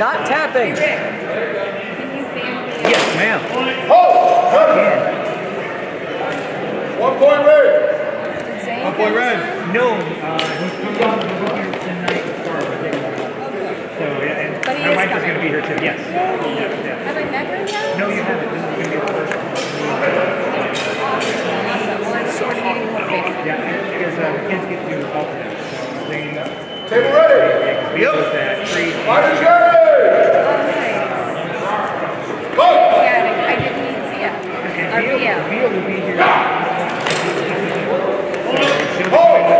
Not tapping. Yes, ma'am. Oh! Yeah. 1 point red. 1 point red. No, he's coming on tonight for our birthday. So, yeah, and my wife is going to be here too. Yes. Yeah. Have I met her yet? No, you haven't. This is going to be the first one. So, yeah, because kids get to help them. So, table ready. Yeah, because we yep. That. Three. Will be here. She'll be with me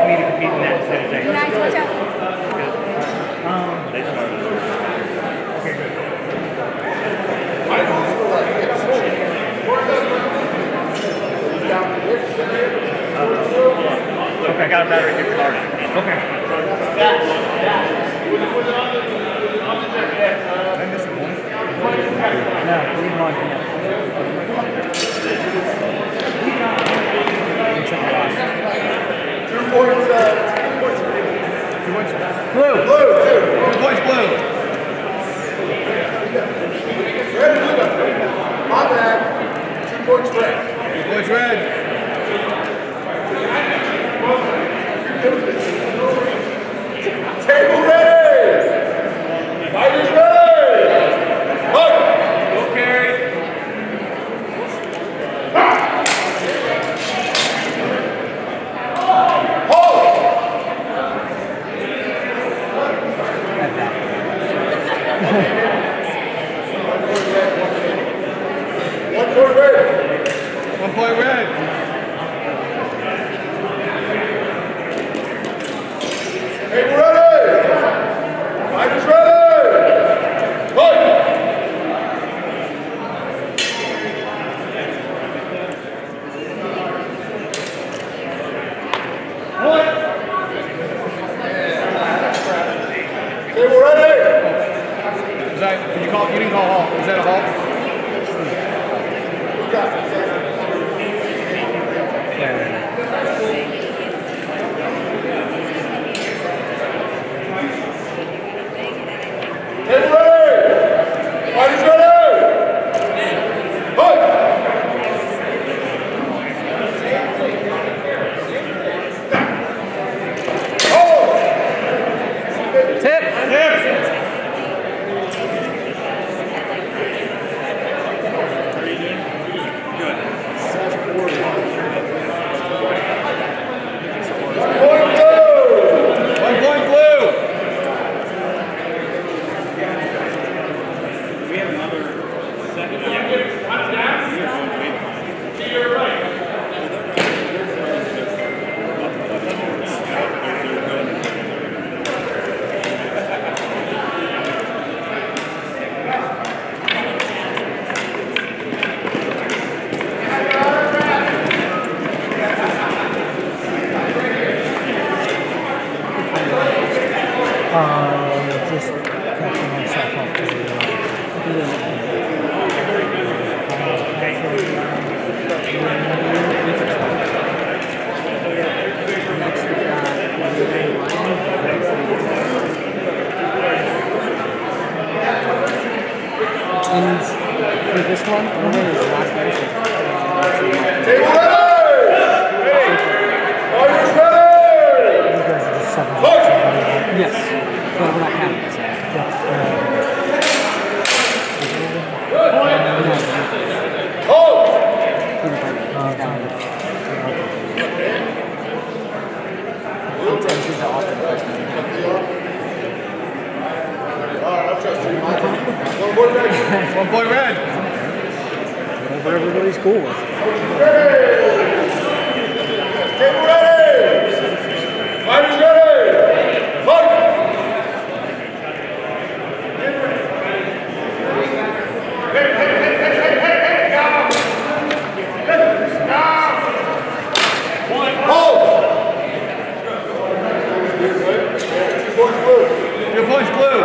to compete in that Saturday. You guys, watch out. Okay, good. Okay, I got a battery here for already. Okay. Did I miss one? No, leave one. Blue. Blue. Blue. Blue. Red and blue. My bad. 2 points red. 2 points red. Table ready. Fighters ready. Hug. Okay. Hold. Your point's blue.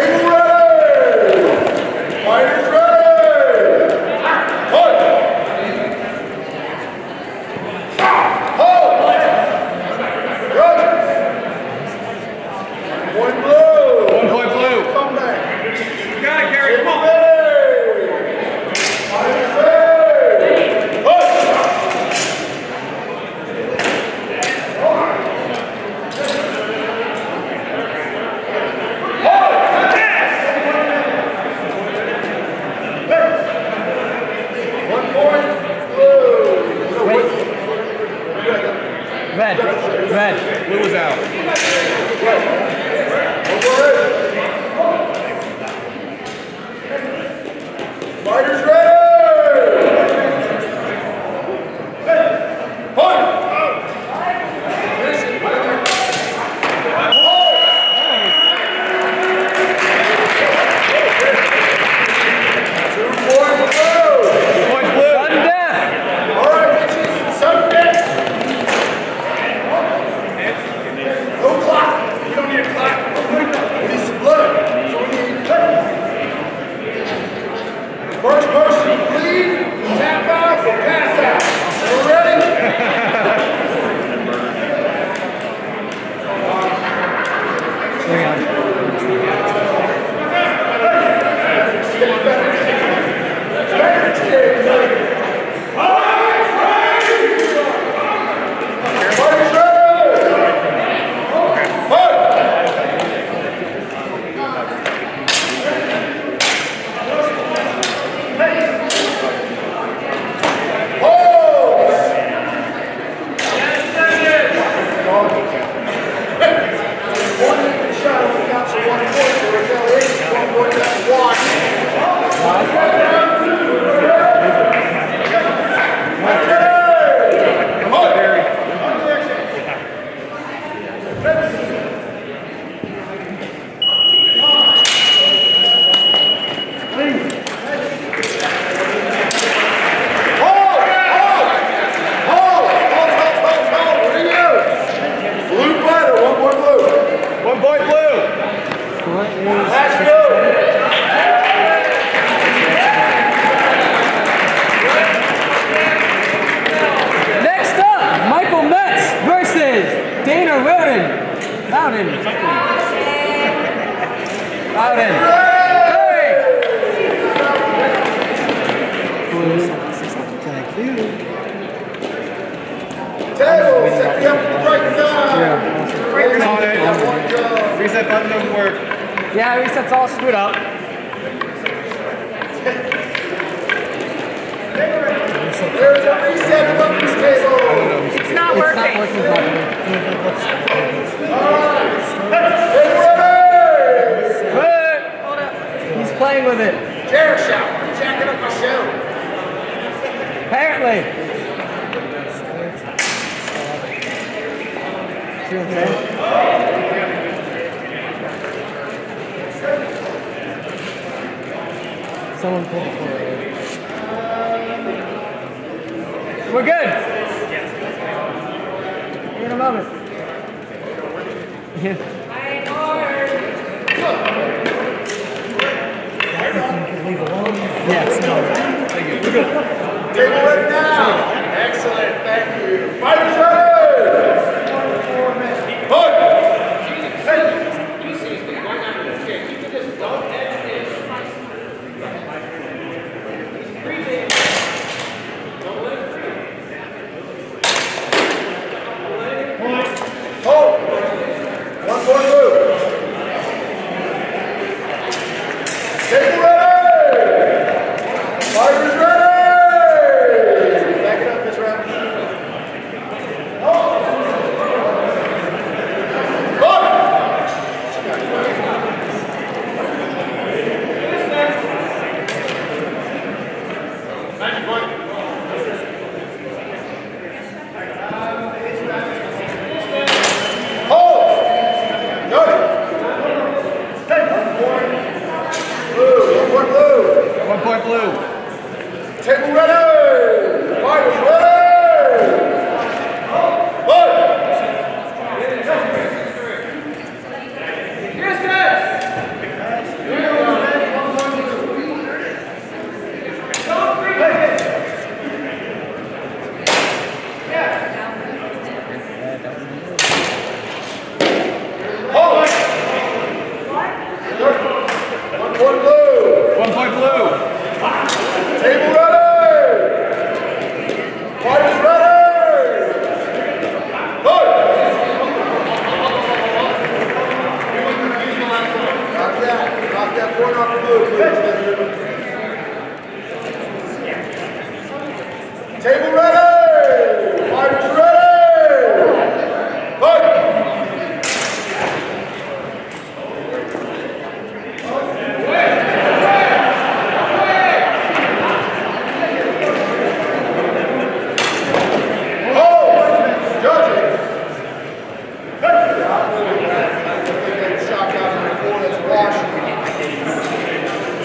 Table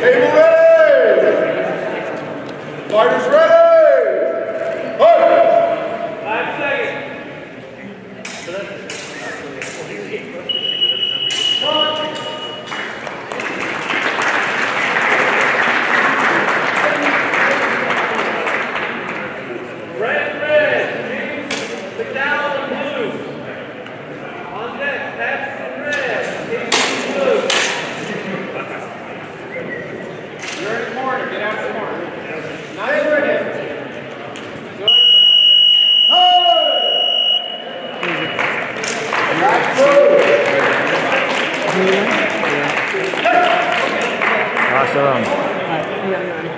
Hey! pass it on.